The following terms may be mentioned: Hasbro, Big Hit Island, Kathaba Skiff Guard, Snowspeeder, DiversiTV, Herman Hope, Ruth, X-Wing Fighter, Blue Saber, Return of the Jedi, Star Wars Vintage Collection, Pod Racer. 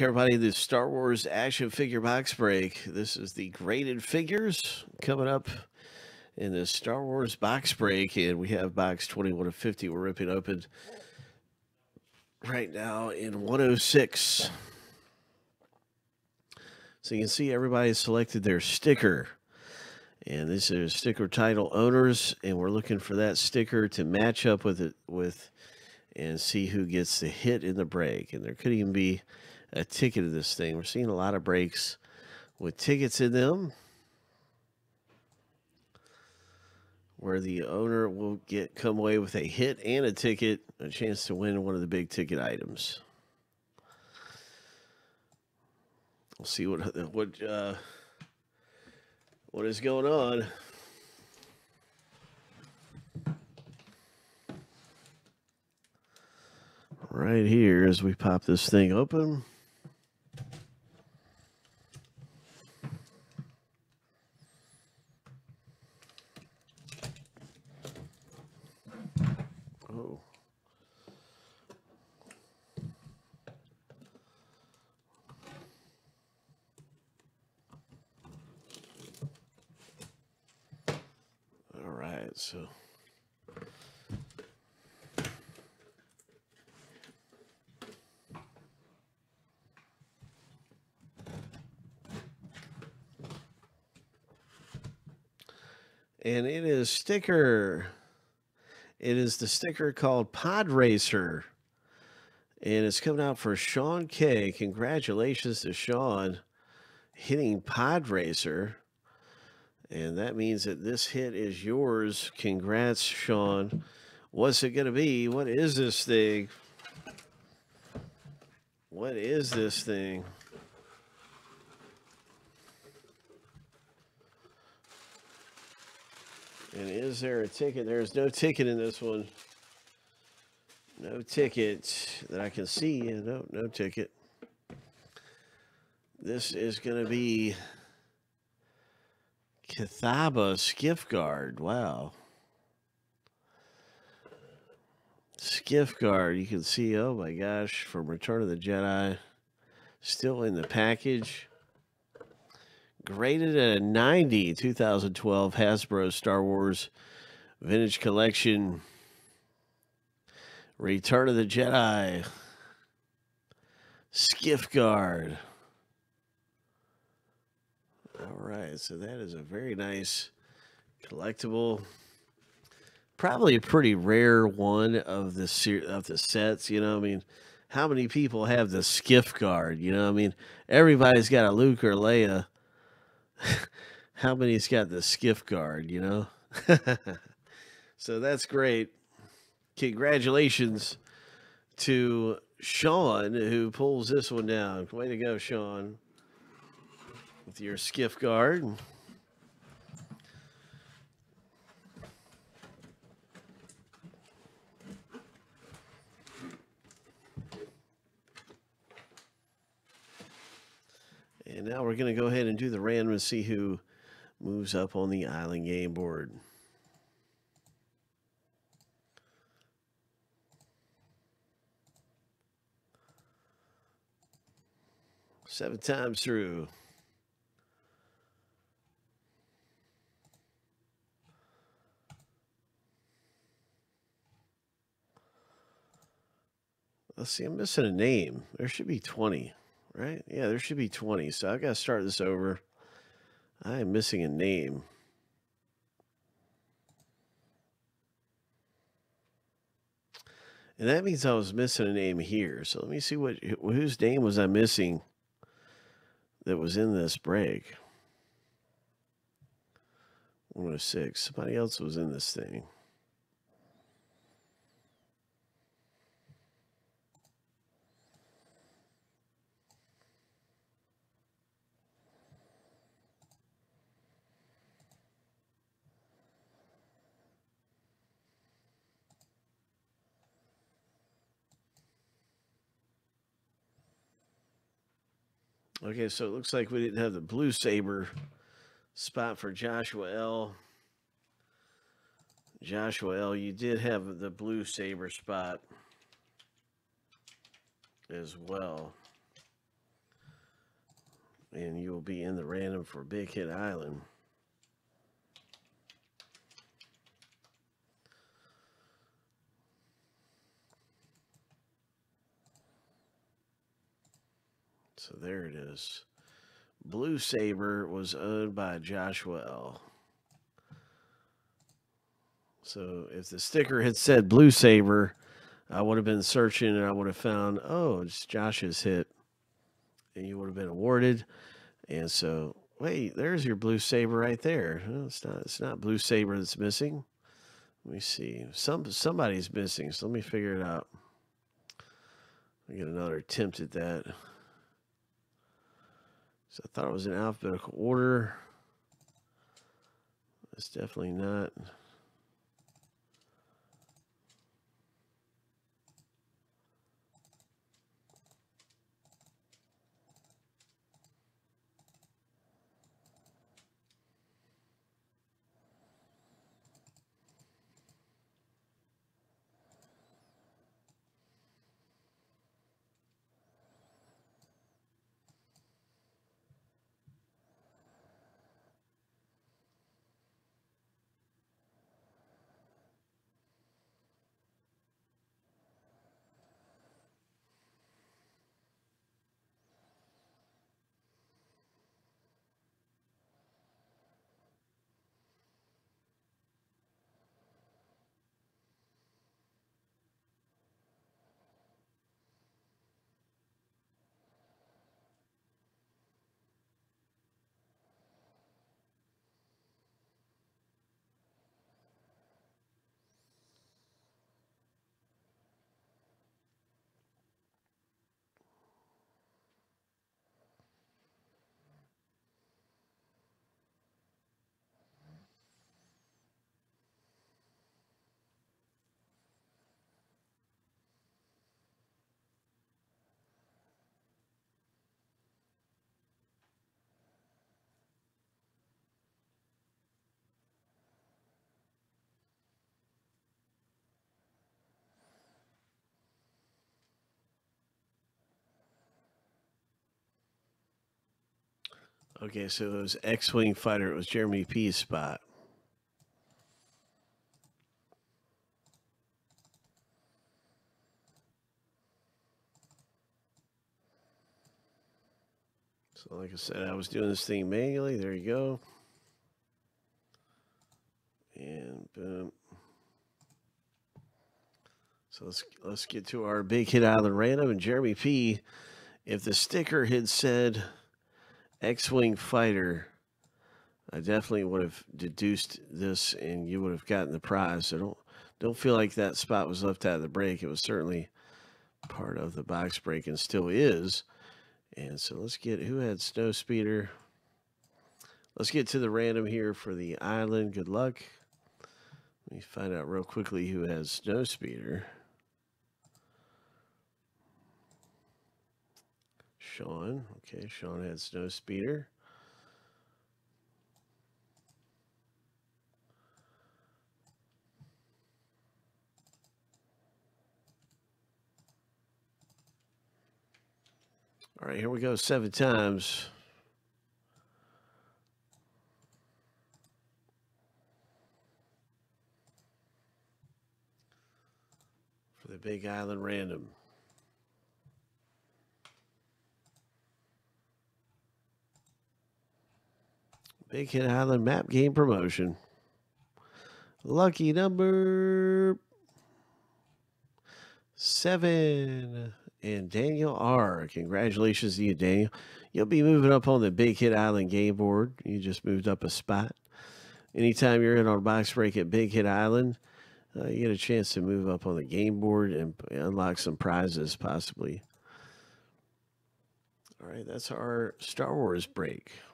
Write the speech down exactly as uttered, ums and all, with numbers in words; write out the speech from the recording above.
back, everybody, this Star Wars action figure box break. This is the graded figures coming up in this Star Wars box break, and we have box twenty-one to fifty we're ripping open right now in one oh six. So you can see everybody selected their sticker, and this is sticker title owners, and we're looking for that sticker to match up with it with and see who gets the hit in the break. And there could even be a ticket to this thing. We're seeing a lot of breaks with tickets in them, where the owner will get come away with a hit and a ticket, a chance to win one of the big ticket items. We'll see what what uh, what is going on. Right here as we pop this thing open. Oh. All right, so and it is sticker. It is the sticker called Pod Racer, and it's coming out for Sean K. Congratulations to Sean hitting Pod Racer, and that means that this hit is yours. Congrats, Sean. What's it going to be? What is this thing? What is this thing? And is there a ticket? There is no ticket in this one. No ticket that I can see. No, no ticket. This is going to be Kathaba Skiff Guard. Wow. Skiff Guard. You can see, oh my gosh, from Return of the Jedi. Still in the package. Graded at a ninety, two thousand twelve Hasbro Star Wars Vintage Collection. Return of the Jedi. Skiff Guard. All right, so that is a very nice collectible. Probably a pretty rare one of the ser of the sets, you know what I mean? How many people have the Skiff Guard, you know what I mean? Everybody's got a Luke or Leia. How many's got the Skiff Guard, you know? So that's great. Congratulations to Sean, who pulls this one down. Way to go, Sean, with your Skiff Guard. And now we're going to go ahead and do the random and see who moves up on the island game board. Seven times through. Let's see, I'm missing a name. There should be twenty. Right? Yeah, there should be twenty. So I've got to start this over. I am missing a name. And that means I was missing a name here. So let me see what whose name was I missing that was in this break. one oh six. Somebody else was in this thing. Okay, so it looks like we didn't have the Blue Saber spot for Joshua L. Joshua L, you did have the Blue Saber spot as well. and you will be in the random for Big Hit Island. So there it is. Blue Saber was owned by Joshua L. So if the sticker had said Blue Saber, I would have been searching and I would have found, oh, it's Josh's hit. And you would have been awarded. And so, wait, there's your Blue Saber right there. No, it's not, it's not Blue Saber that's missing. Let me see. Some, somebody's missing, so let me figure it out. I'll get another attempt at that. So I thought it was in alphabetical order. It's definitely not. Okay, so it was X-Wing Fighter. It was Jeremy P's spot. So like I said, I was doing this thing manually. There you go. And boom. So let's, let's get to our Big Hit Island random. And Jeremy P, if the sticker had said X-Wing Fighter, I definitely would have deduced this and you would have gotten the prize. So don't don't feel like that spot was left out of the break. It was certainly part of the box break and still is. And so let's get, who had Snowspeeder? Let's get to the random here for the island. Good luck. Let me find out real quickly who has Snowspeeder. Sean. Okay, Sean had Snowspeeder. All right, here we go, seven times. For the Big Island Random. Big Hit Island map game promotion. Lucky number seven. And Daniel R. Congratulations to you, Daniel. You'll be moving up on the Big Hit Island game board. You just moved up a spot. Anytime you're in on box break at Big Hit Island, uh, you get a chance to move up on the game board and unlock some prizes, possibly. All right, that's our Star Wars break.